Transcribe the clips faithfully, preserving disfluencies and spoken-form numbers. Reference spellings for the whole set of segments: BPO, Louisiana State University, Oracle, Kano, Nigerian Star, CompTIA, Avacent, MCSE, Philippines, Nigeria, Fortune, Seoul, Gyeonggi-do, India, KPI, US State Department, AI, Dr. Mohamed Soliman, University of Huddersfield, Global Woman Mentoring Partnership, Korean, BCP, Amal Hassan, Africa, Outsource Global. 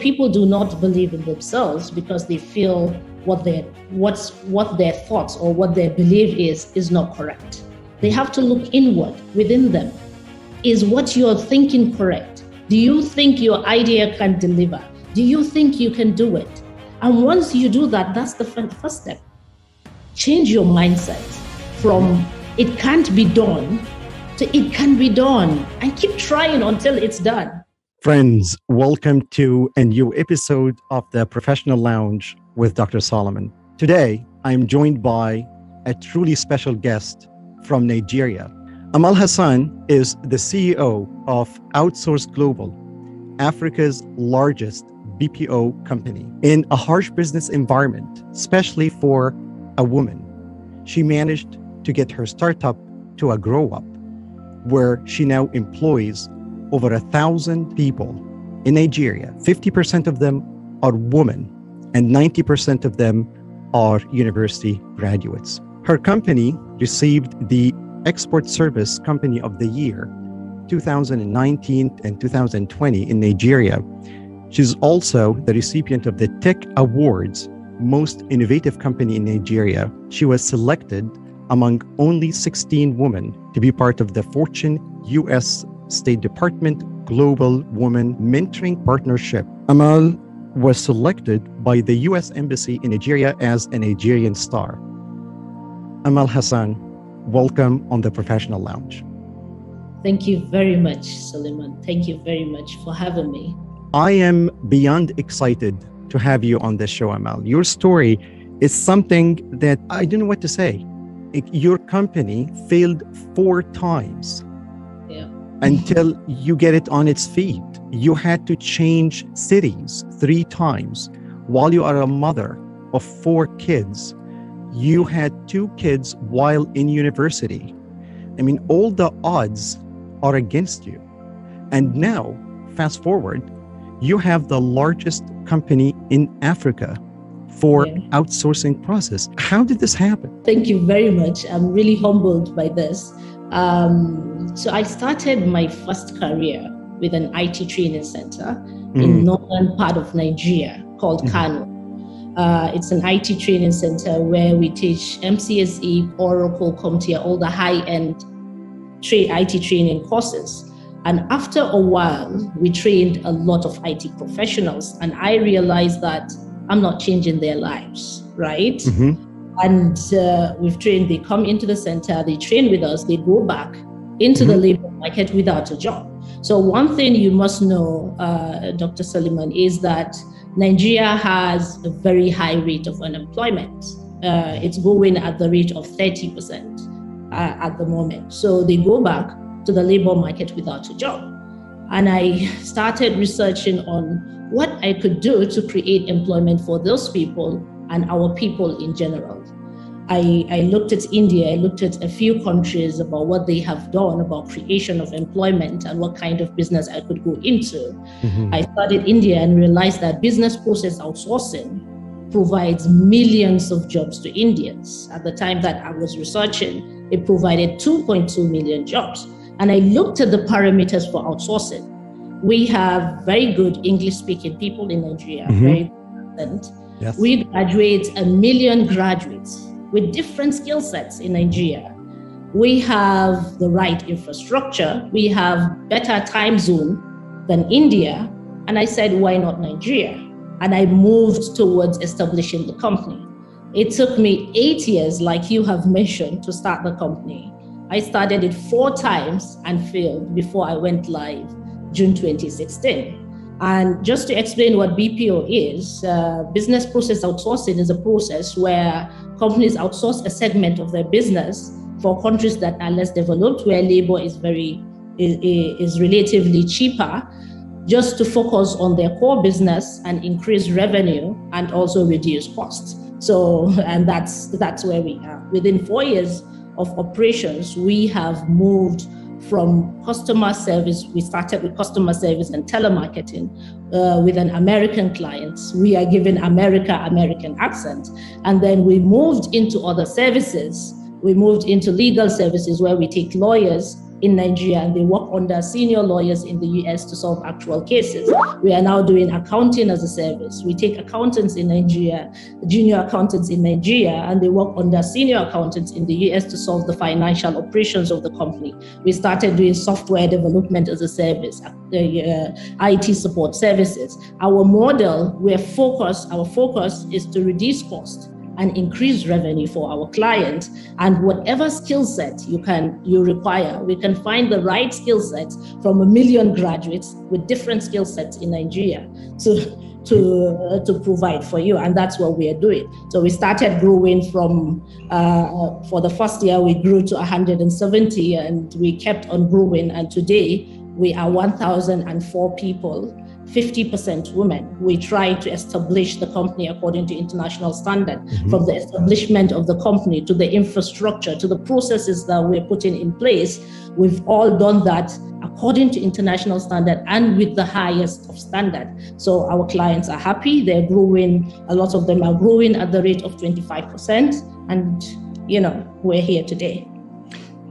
People do not believe in themselves because they feel what their, what's, what their thoughts or what their belief is, is not correct. They have to look inward within them. Is what you're thinking correct? Do you think your idea can deliver? Do you think you can do it? And once you do that, that's the first step. Change your mindset from it can't be done to it can be done and keep trying until it's done. Friends, welcome to a new episode of the Professional Lounge with Doctor Soliman. Today, I'm joined by a truly special guest from Nigeria. Amal Hassan is the C E O of Outsource Global, Africa's largest B P O company. In a harsh business environment, especially for a woman, she managed to get her startup to a grow-up, where she now employs over a thousand people in Nigeria. fifty percent of them are women and ninety percent of them are university graduates. Her company received the Export Service Company of the Year two thousand nineteen and two thousand twenty in Nigeria. She's also the recipient of the Tech Awards Most Innovative Company in Nigeria. She was selected among only sixteen women to be part of the Fortune U S State Department Global Women Mentoring Partnership. Amal was selected by the U S Embassy in Nigeria as a Nigerian star. Amal Hassan, welcome on the Professional Lounge. Thank you very much, Soliman. Thank you very much for having me. I am beyond excited to have you on the show, Amal. Your story is something that I don't know what to say. Your company failed four times. Until you get it on its feet. You had to change cities three times. While you are a mother of four kids, you had two kids while in university. I mean, all the odds are against you. And now, fast forward, you have the largest company in Africa for yeah. outsourcing process. How did this happen? Thank you very much. I'm really humbled by this. Um, so I started my first career with an I T training center mm. in northern part of Nigeria called mm. Kano. Uh, it's an I T training center where we teach M C S E, Oracle, CompTIA, all the high-end tra- I T training courses. And after a while, we trained a lot of I T professionals, and I realized that I'm not changing their lives, right? Mm-hmm. And uh, we've trained, they come into the center, they train with us, they go back into mm-hmm. the labor market without a job. So one thing you must know, uh, Doctor Soliman, is that Nigeria has a very high rate of unemployment. Uh, it's going at the rate of thirty percent uh, at the moment. So they go back to the labor market without a job. And I started researching on what I could do to create employment for those people and our people in general. I, I looked at India, I looked at a few countries about what they have done about creation of employment and what kind of business I could go into. Mm-hmm. I studied India and realized that business process outsourcing provides millions of jobs to Indians. At the time that I was researching, it provided two point two million jobs. And I looked at the parameters for outsourcing. We have very good English-speaking people in Nigeria, mm-hmm. very good. Yes. We graduate a million graduates with different skill sets in Nigeria. We have the right infrastructure. We have better time zone than India. And I said, why not Nigeria? And I moved towards establishing the company. It took me eight years, like you have mentioned, to start the company. I started it four times and failed before I went live June twenty sixteen. And just to explain what B P O is, uh, business process outsourcing is a process where companies outsource a segment of their business for countries that are less developed, where labor is very is, is relatively cheaper, just to focus on their core business and increase revenue and also reduce costs. So, and that's that's where we are. Within four years of operations, we have moved from customer service. We started with customer service and telemarketing uh, with an American client. We are given America, American accent. And then we moved into other services. We moved into legal services where we take lawyers in Nigeria, and they work under senior lawyers in the U S to solve actual cases. We are now doing accounting as a service. We take accountants in Nigeria, junior accountants in Nigeria, and they work under senior accountants in the U S to solve the financial operations of the company. We started doing software development as a service, uh, I T support services. Our model, we're focused, our focus is to reduce cost and increase revenue for our clients, and whatever skill set you can you require, we can find the right skill sets from a million graduates with different skill sets in Nigeria to to uh, to provide for you, and that's what we are doing. So we started growing from uh, for the first year we grew to one hundred seventy, and we kept on growing, and today we are one thousand four people, fifty percent women. We try to establish the company according to international standard, mm-hmm. from the establishment of the company to the infrastructure, to the processes that we're putting in place. We've all done that according to international standard and with the highest of standard. So our clients are happy. They're growing. A lot of them are growing at the rate of twenty-five percent. And, you know, we're here today.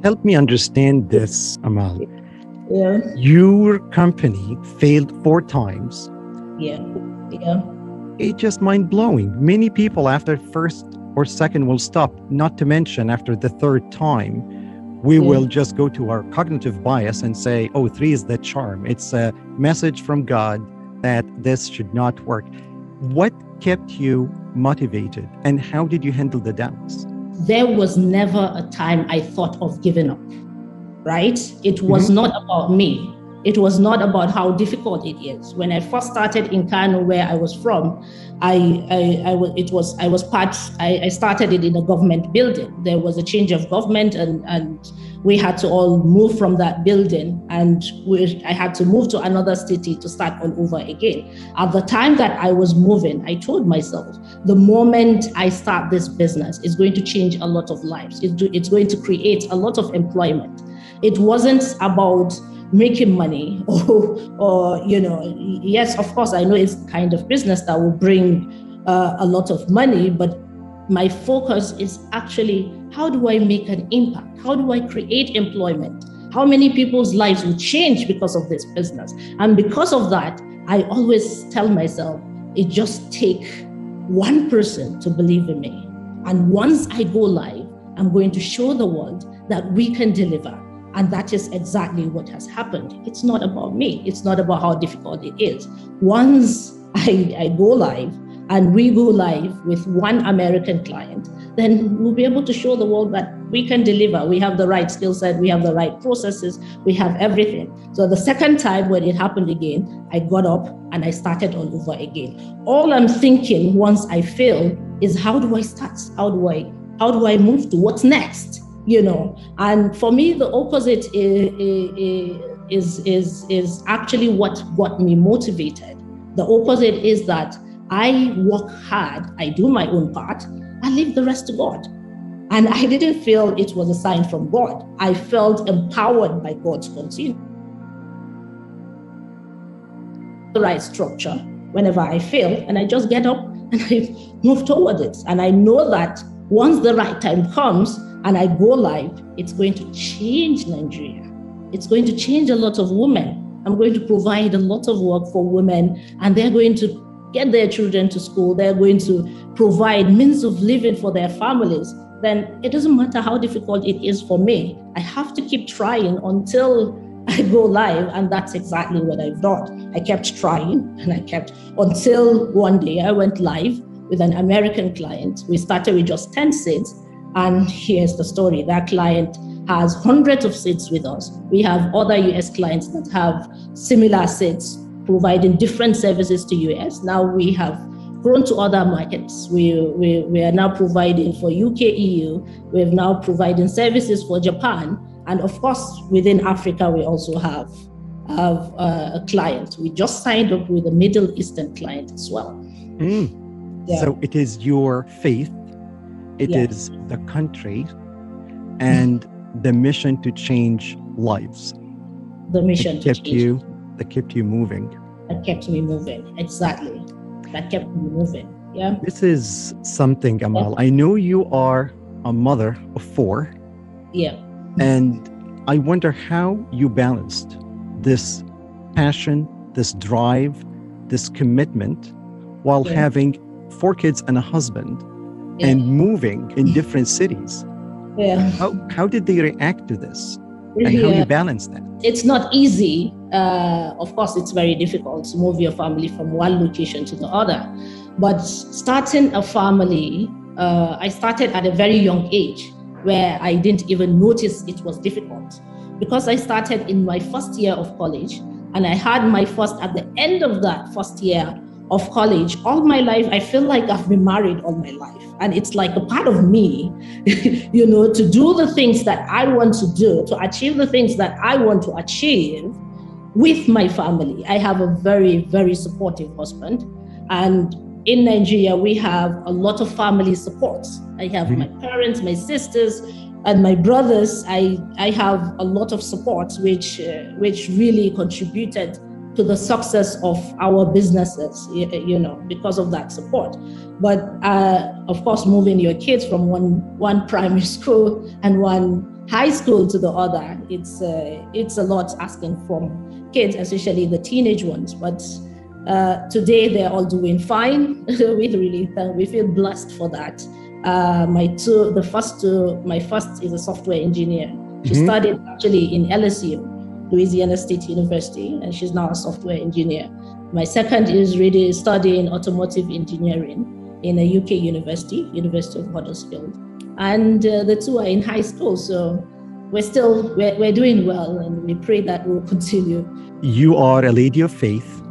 Help me understand this, Amal. Yeah. Your company failed four times. Yeah, yeah. It's just mind-blowing. Many people after first or second will stop, not to mention after the third time, we yeah. will just go to our cognitive bias and say, oh, three is the charm. It's a message from God that this should not work. What kept you motivated and how did you handle the doubts? There was never a time I thought of giving up. Right? It was mm-hmm. not about me. It was not about how difficult it is. When I first started in Kano, where I was from, I, I, I was, it was, I was part, I, I started it in a government building. There was a change of government and, and we had to all move from that building, and we, I had to move to another city to start all over again. At the time that I was moving, I told myself, the moment I start this business, it's going to change a lot of lives. It do, it's going to create a lot of employment. It wasn't about making money or, or, you know, yes, of course, I know it's the kind of business that will bring uh, a lot of money, but my focus is actually, how do I make an impact? How do I create employment? How many people's lives will change because of this business? And because of that, I always tell myself, it just takes one person to believe in me. And once I go live, I'm going to show the world that we can deliver. And that is exactly what has happened. It's not about me. It's not about how difficult it is. Once I, I go live and we go live with one American client, then we'll be able to show the world that we can deliver. We have the right skill set. We have the right processes. We have everything. So the second time when it happened again, I got up and I started all over again. All I'm thinking once I fail is, how do I start? How do I, how do I move to what's next? You know, and for me, the opposite is, is, is, is actually what got me motivated. The opposite is that I work hard, I do my own part, I leave the rest to God. And I didn't feel it was a sign from God. I felt empowered by God's continued. The right structure whenever I fail, and I just get up and I move towards it. And I know that once the right time comes, and I go live, it's going to change Nigeria. It's going to change a lot of women. I'm going to provide a lot of work for women, and they're going to get their children to school. They're going to provide means of living for their families. Then it doesn't matter how difficult it is for me. I have to keep trying until I go live, and that's exactly what I've done. I kept trying, and I kept until one day I went live with an American client. We started with just ten seats. And here's the story. That client has hundreds of seats with us. We have other U S clients that have similar seats, providing different services to U S. Now we have grown to other markets. We, we, we are now providing for U K, E U. We have now providing services for Japan. And of course, within Africa, we also have, have uh, a client. We just signed up with a Middle Eastern client as well. Mm. Yeah. So it is your faith. It yeah. is the country and the mission to change lives. The mission that to kept change. You, that kept you moving. That kept me moving. Exactly. That kept me moving. Yeah. This is something, Amal. Yeah. I know you are a mother of four. Yeah. And I wonder how you balanced this passion, this drive, this commitment, while yeah. having four kids and a husband yeah. and moving in different cities. Yeah. How, how did they react to this? And yeah. how do you balance that? It's not easy. Uh, of course, it's very difficult to move your family from one location to the other. But starting a family, uh, I started at a very young age where I didn't even notice it was difficult, because I started in my first year of college, and I had my first at the end of that first year of college. All my life, I feel like I've been married all my life. And it's like a part of me, you know, to do the things that I want to do, to achieve the things that I want to achieve with my family. I have a very, very supportive husband. And in Nigeria, we have a lot of family support. I have mm-hmm. my parents, my sisters, and my brothers. I, I have a lot of support, which, uh, which really contributed to the success of our businesses, you know, because of that support. But uh, of course, moving your kids from one one primary school and one high school to the other, it's uh, it's a lot asking from kids, especially the teenage ones. But uh, today they're all doing fine. we really we feel blessed for that. Uh, my two, the first two, my first is a software engineer. She mm-hmm. studied actually in L S U. Louisiana State University, and she's now a software engineer. My second is really studying automotive engineering in a U K university, University of Huddersfield. And uh, the two are in high school, so we're still, we're, we're doing well, and we pray that we'll continue. You are a lady of faith,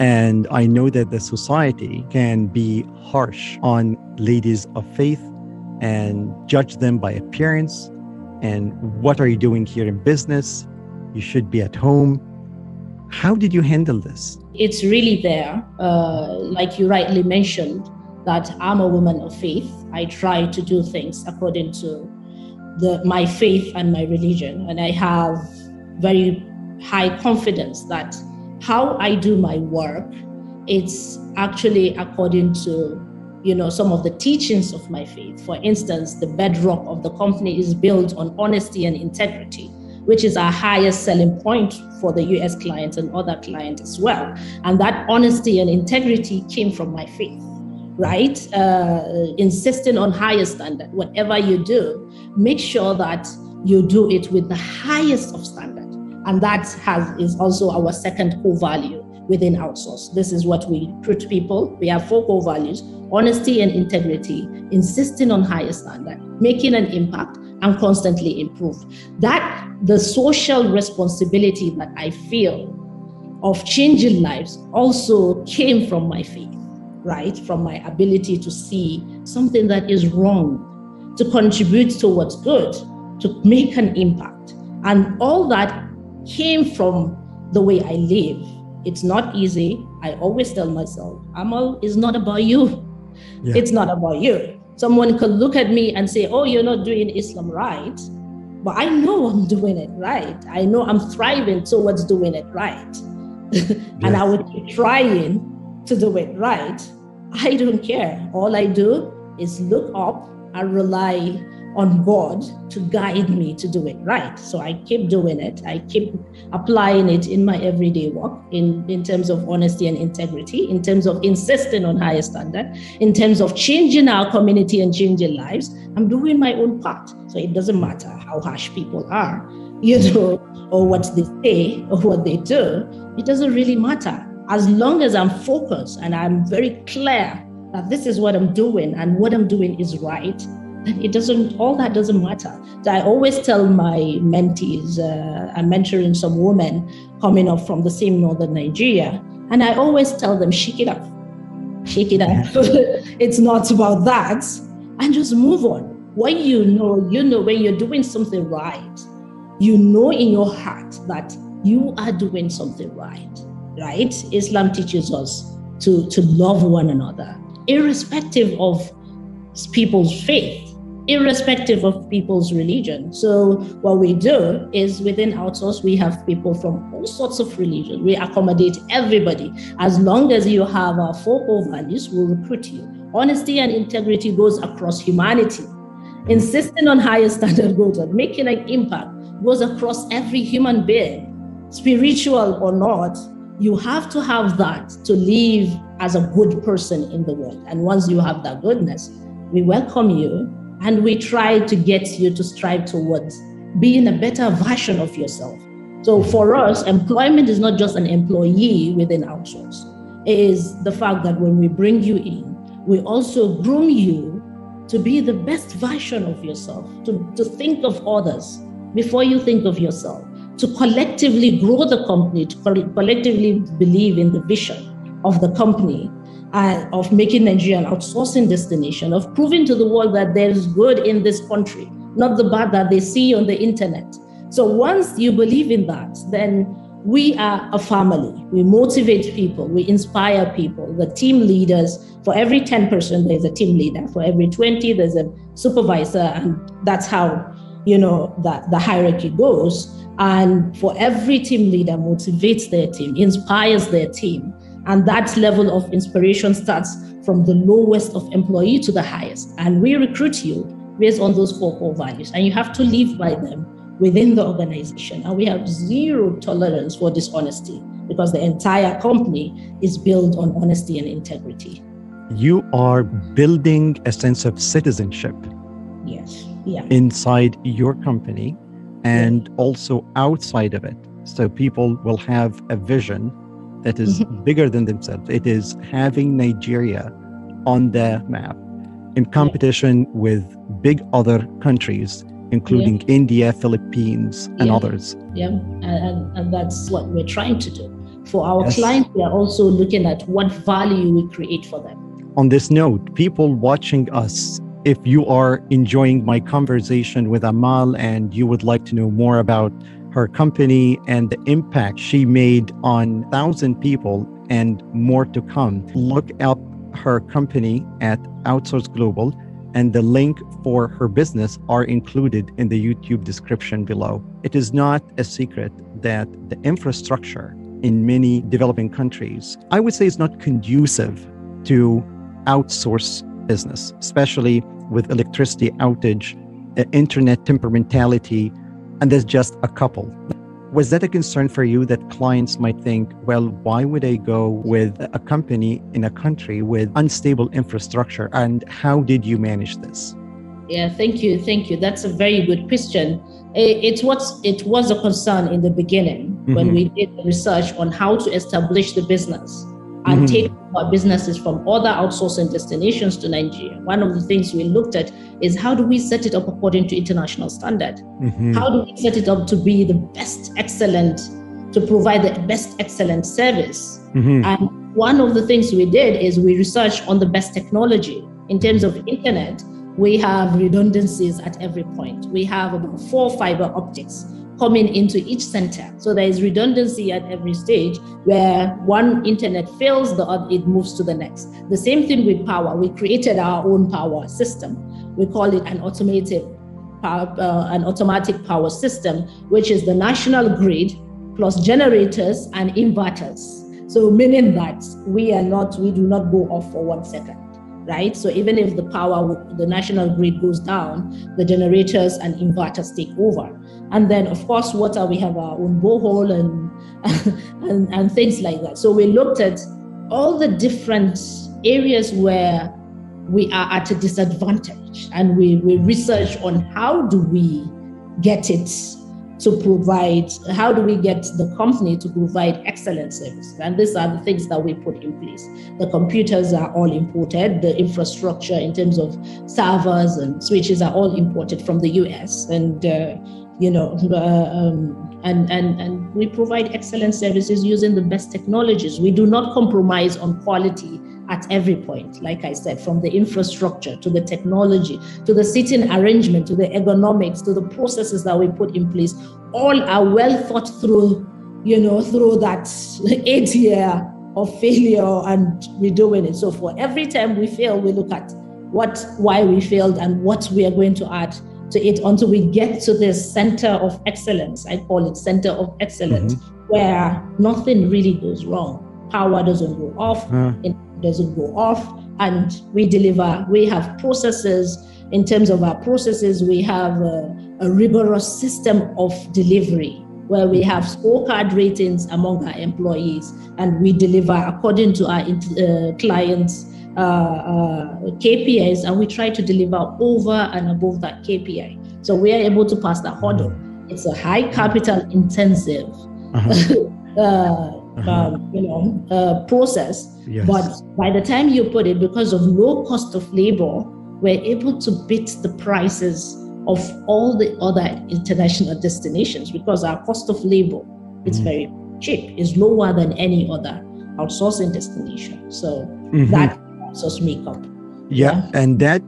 and I know that the society can be harsh on ladies of faith and judge them by appearance, and what are you doing here in business? You should be at home. How did you handle this? It's really there. Uh, like you rightly mentioned, that I'm a woman of faith. I try to do things according to the, my faith and my religion. And I have very high confidence that how I do my work, it's actually according to, you know, some of the teachings of my faith. For instance, the bedrock of the company is built on honesty and integrity, which is our highest selling point for the U S clients and other clients as well. And that honesty and integrity came from my faith, right? Uh, insisting on higher standard, whatever you do, make sure that you do it with the highest of standard. And that has is also our second core value within Outsource. This is what we recruit people. We have four core values: honesty and integrity, insisting on higher standard, making an impact, and constantly improve. That the social responsibility that I feel of changing lives also came from my faith, right? From my ability to see something that is wrong, to contribute to what's good, to make an impact. And all that came from the way I live. It's not easy. I always tell myself, Amal, it's not about you. Yeah. It's not about you. Someone could look at me and say, oh, you're not doing Islam right. But I know I'm doing it right. I know I'm thriving towards doing it right. And yes. I would keep trying to do it right. I don't care. All I do is look up and rely on God to guide me to do it right. So I keep doing it. I keep applying it in my everyday work, in, in terms of honesty and integrity, in terms of insisting on higher standard, in terms of changing our community and changing lives. I'm doing my own part. So it doesn't matter how harsh people are, you know, or what they say or what they do. It doesn't really matter. As long as I'm focused and I'm very clear that this is what I'm doing and what I'm doing is right, it doesn't, all that doesn't matter. So I always tell my mentees, uh, I'm mentoring some women coming up from the same northern Nigeria, and I always tell them, shake it up, shake it up. It's not about that, and just move on. When you know, you know, when you're doing something right, you know in your heart that you are doing something right, right? Islam teaches us to, to love one another, irrespective of people's faith, irrespective of people's religion. So what we do is within Outsource, we have people from all sorts of religions. We accommodate everybody. As long as you have our four core values, we'll recruit you. Honesty and integrity goes across humanity. Insisting on higher standard goals and making an impact goes across every human being, spiritual or not. You have to have that to live as a good person in the world. And once you have that goodness, we welcome you and we try to get you to strive towards being a better version of yourself. So for us, employment is not just an employee within Outsource. It is the fact that when we bring you in, we also groom you to be the best version of yourself, to, to think of others before you think of yourself, to collectively grow the company, to co- collectively believe in the vision of the company, uh, of making Nigeria an outsourcing destination, of proving to the world that there is good in this country, not the bad that they see on the internet. So once you believe in that, then we are a family. We motivate people, we inspire people, the team leaders. For every ten person, there's a team leader. For every twenty, there's a supervisor, and that's how, you know, that the hierarchy goes. And for every team leader motivates their team, inspires their team. And that level of inspiration starts from the lowest of employee to the highest. And we recruit you based on those four core values. And you have to live by them within the organization. And we have zero tolerance for dishonesty because the entire company is built on honesty and integrity. You are building a sense of citizenship. Yes. Yeah. Inside your company and yeah. also outside of it. So people will have a vision that is bigger than themselves. It is having Nigeria on the map in competition yeah. with big other countries, including yeah. India, Philippines, and yeah. others. Yeah, and, and, and that's what we're trying to do. For our yes. clients, we are also looking at what value we create for them. On this note, people watching us, if you are enjoying my conversation with Amal and you would like to know more about her company and the impact she made on one thousand people and more to come, look up her company at Outsource Global, and the link for her business are included in the YouTube description below. It is not a secret that the infrastructure in many developing countries, I would say, is not conducive to outsource business, especially with electricity outage, uh, internet temperamentality, and there's just a couple. Was that a concern for you that clients might think, well, why would I go with a company in a country with unstable infrastructure? And how did you manage this? Yeah, thank you. Thank you. That's a very good question. It's what's, it was a concern in the beginning mm-hmm. when we did research on how to establish the business and mm-hmm. take our businesses from other outsourcing destinations to Nigeria. One of the things we looked at is how do we set it up according to international standard? Mm-hmm. How do we set it up to be the best excellent, to provide the best excellent service? Mm-hmm. And one of the things we did is we researched on the best technology. In terms of internet, we have redundancies at every point. We have about four fiber optics coming into each center. So there is redundancy at every stage where one internet fails, the other, it moves to the next. The same thing with power. We created our own power system. We call it an automated power, uh, an automatic power system, which is the national grid plus generators and inverters. So meaning that we are not, we do not go off for one second. Right? So even if the power, the national grid goes down, the generators and inverters take over. And then, of course, water, we have our own borehole and, and, and things like that. So we looked at all the different areas where we are at a disadvantage. And we, we researched on how do we get it to provide, how do we get the company to provide excellent service? And these are the things that we put in place. The computers are all imported, the infrastructure in terms of servers and switches are all imported from the U S. And, uh, you know, uh, um, and, and, and we provide excellent services using the best technologies. We do not compromise on quality at every point, like I said, from the infrastructure to the technology, to the seating arrangement, to the ergonomics, to the processes that we put in place, all are well thought through, you know, through that eight year of failure and redoing it. So for every time we fail, we look at what, why we failed and what we are going to add to it until we get to this center of excellence. I call it center of excellence, mm-hmm. where nothing really goes wrong. Power doesn't go off. Uh. In- doesn't go off, and we deliver. We have processes. In terms of our processes, we have a, a rigorous system of delivery where we have scorecard ratings among our employees, and we deliver according to our uh, clients' uh, uh, K P Is, and we try to deliver over and above that K P I. So we are able to pass that hurdle. It's a high capital intensive uh-huh. uh, uh-huh. um, you know, uh, process, yes. But by the time you put it, because of low cost of labor, we're able to beat the prices of all the other international destinations because our cost of labor is mm-hmm. very cheap, is lower than any other outsourcing destination. So mm-hmm. that helps us make up. Yeah, yeah, and that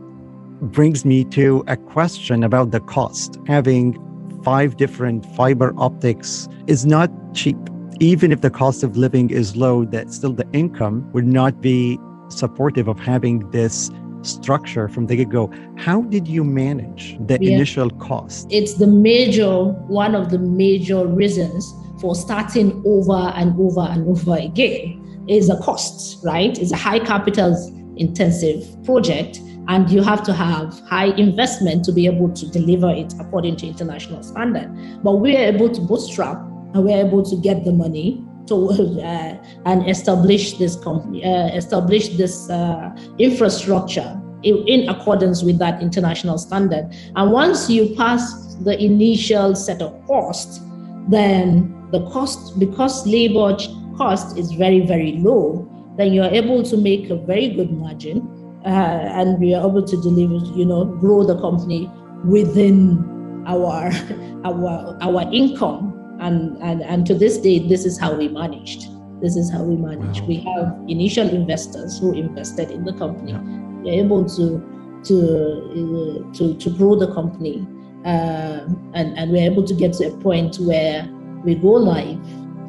brings me to a question about the cost. Having five different fiber optics is not cheap. Even if the cost of living is low, that still the income would not be supportive of having this structure from the get-go. How did you manage the yeah. initial cost? It's the major, one of the major reasons for starting over and over and over again is the cost, right? It's a high capital intensive project, and you have to have high investment to be able to deliver it according to international standard. But we are able to bootstrap, and we are able to get the money to uh, and establish this company, uh, establish this uh, infrastructure in, in accordance with that international standard. And once you pass the initial set of costs, then the cost, because labor cost is very, very low, then you're able to make a very good margin uh, and we are able to deliver, you know, grow the company within our, our, our income. And, and and to this day, this is how we managed. This is how we managed. Wow. We have initial investors who invested in the company. Yeah. We're able to to uh, to to grow the company, uh, and and we're able to get to a point where we go live.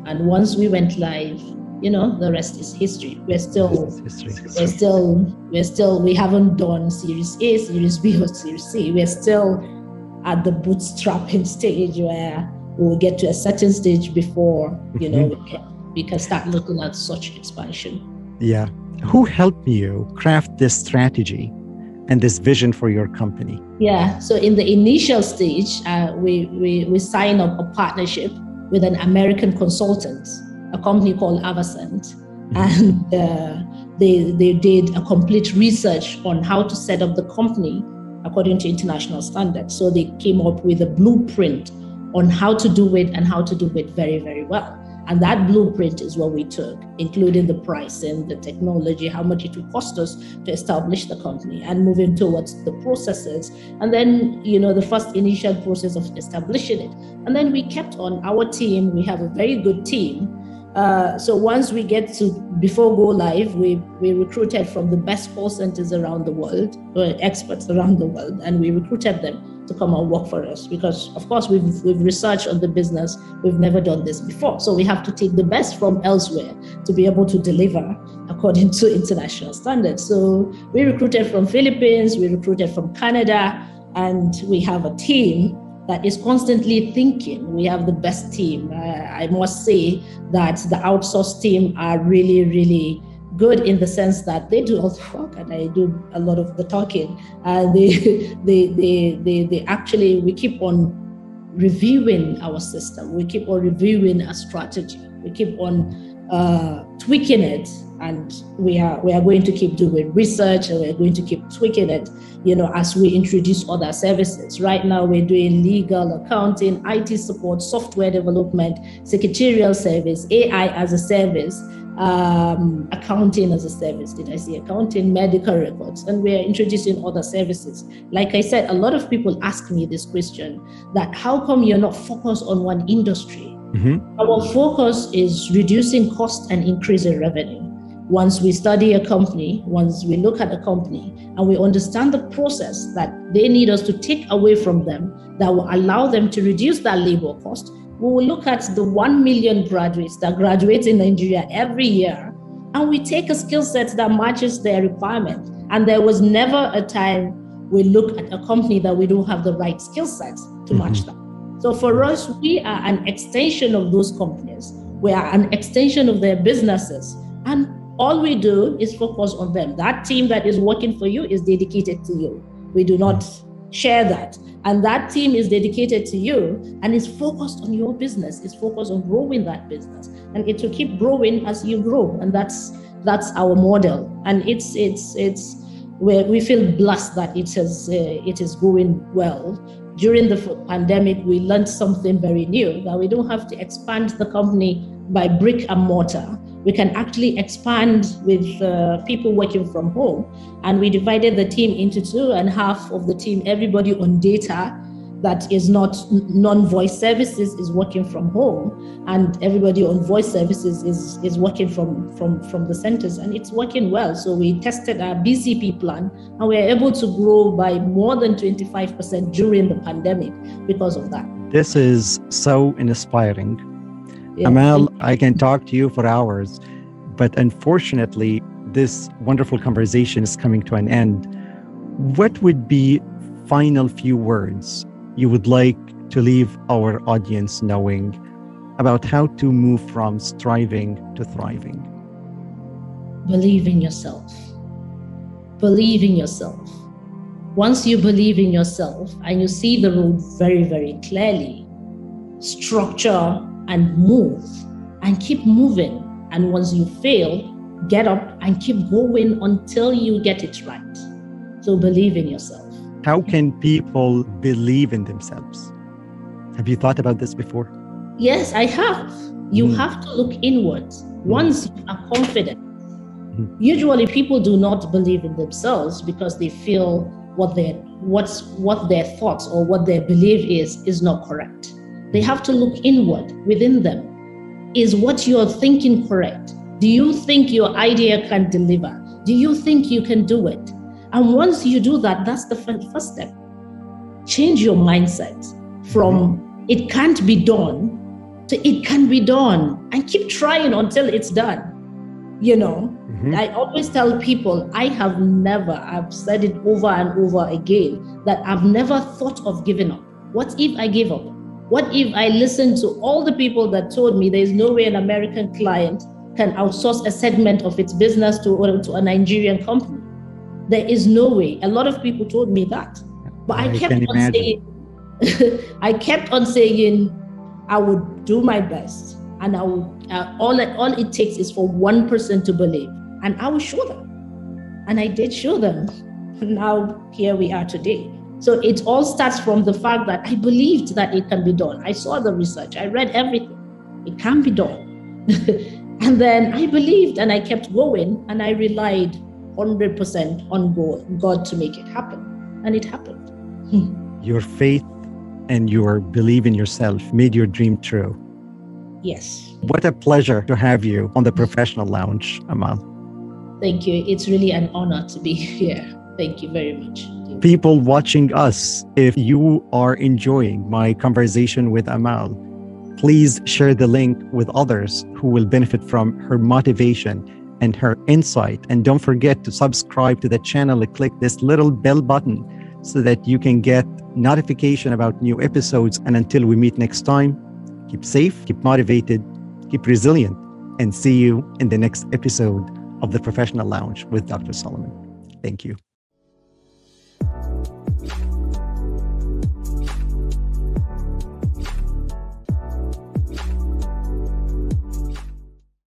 And once we went live, you know, the rest is history. We're still history. we're still we're still we haven't done Series A, Series B, or Series C. We're still at the bootstrapping stage where we'll get to a certain stage before, you know, mm-hmm. we, can, we can start looking at such expansion. Yeah. Who helped you craft this strategy and this vision for your company? Yeah. So in the initial stage, uh, we, we, we signed up a partnership with an American consultant, a company called Avacent. Mm-hmm. And uh, they, they did a complete research on how to set up the company according to international standards. So they came up with a blueprint on how to do it and how to do it very, very well. And that blueprint is what we took, including the pricing, the technology, how much it would cost us to establish the company, and moving towards the processes. And then, you know, the first initial process of establishing it. And then we kept on our team. We have a very good team. Uh, so once we get to, before go live, we, we recruited from the best call centers around the world, or experts around the world, and we recruited them to come and work for us because, of course, we've, we've researched on the business. We've never done this before. So we have to take the best from elsewhere to be able to deliver according to international standards. So we recruited from Philippines, we recruited from Canada, and we have a team that is constantly thinking. We have the best team. Uh, I must say that the outsource team are really, really good in the sense that they do all the work and I do a lot of the talking. Uh, they, they, they, they, they actually, we keep on reviewing our system. We keep on reviewing our strategy. We keep on uh, tweaking it. And we are we are going to keep doing research, and we're going to keep tweaking it, you know, as we introduce other services. Right now, we're doing legal, accounting, I T support, software development, secretarial service, A I as a service, um, accounting as a service. Did I say accounting? Medical records. And we are introducing other services. Like I said, a lot of people ask me this question, that how come you're not focused on one industry? Mm-hmm. Our focus is reducing cost and increasing revenue. Once we study a company, once we look at a company, and we understand the process that they need us to take away from them that will allow them to reduce that labor cost, we will look at the one million graduates that graduate in Nigeria every year, and we take a skill set that matches their requirement. And there was never a time we look at a company that we don't have the right skill set to mm-hmm. match that. So for us, we are an extension of those companies. We are an extension of their businesses. And all we do is focus on them. That team that is working for you is dedicated to you. We do not share that. And that team is dedicated to you and is focused on your business. It's focused on growing that business. And it will keep growing as you grow. And that's that's our model. And it's it's it's where we feel blessed that it has uh, it is going well. During the pandemic, we learned something very new, that we don't have to expand the company by brick and mortar. We can actually expand with uh, people working from home. And we divided the team into two, and half of the team, everybody on data that is not non-voice services is working from home, and everybody on voice services is, is working from, from, from the centers, and it's working well. So we tested our B C P plan, and we were able to grow by more than twenty-five percent during the pandemic because of that. This is so inspiring. Yeah. Amal, I can talk to you for hours, but unfortunately, this wonderful conversation is coming to an end. What would be final few words you would like to leave our audience knowing about how to move from striving to thriving? Believe in yourself. Believe in yourself. Once you believe in yourself and you see the road very, very clearly, structure and move and keep moving. And once you fail, get up and keep going until you get it right. So believe in yourself. How can people believe in themselves? Have you thought about this before? Yes, I have. You mm. have to look inwards. Once you are confident, mm. usually people do not believe in themselves because they feel what their, what's, what their thoughts or what their belief is, is not correct. They have to look inward within them. Is what you're thinking correct? Do you think your idea can deliver? Do you think you can do it? And once you do that, that's the first step. Change your mindset from it can't be done to it can be done, and keep trying until it's done. You know, mm-hmm. I always tell people, I have never, I've said it over and over again, that I've never thought of giving up. What if I give up? What if I listened to all the people that told me there's no way an American client can outsource a segment of its business to, to a Nigerian company? There is no way. A lot of people told me that. But I, I kept on imagine. saying, I kept on saying, I would do my best. And I would, uh, all, all it takes is for one person to believe. And I will show them. And I did show them. And now here we are today. So it all starts from the fact that I believed that it can be done. I saw the research. I read everything. It can be done. And then I believed and I kept going, and I relied one hundred percent on God to make it happen. And it happened. Hmm. Your faith and your belief in yourself made your dream true. Yes. What a pleasure to have you on the Professional Lounge, Amal. Thank you. It's really an honor to be here. Thank you very much. People watching us, if you are enjoying my conversation with Amal, please share the link with others who will benefit from her motivation and her insight. And don't forget to subscribe to the channel and click this little bell button so that you can get notification about new episodes. And until we meet next time, keep safe, keep motivated, keep resilient, and see you in the next episode of The Professional Lounge with Doctor Soliman. Thank you.